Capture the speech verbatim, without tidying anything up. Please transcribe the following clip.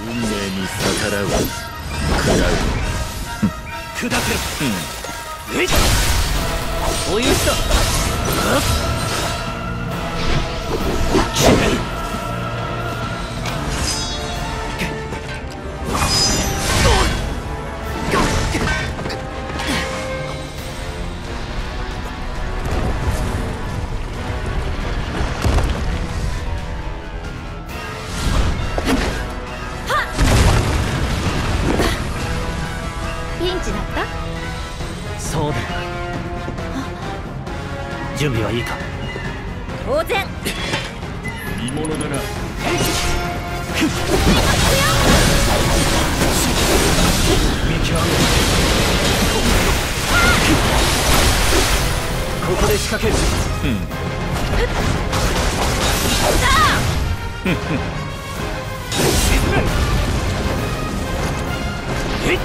運命に逆らう食らう砕けろ、うん、ういっお許しだ決める準備はいいか。当然。見物だな。ここで仕掛ける。うん。うんうん。えっ。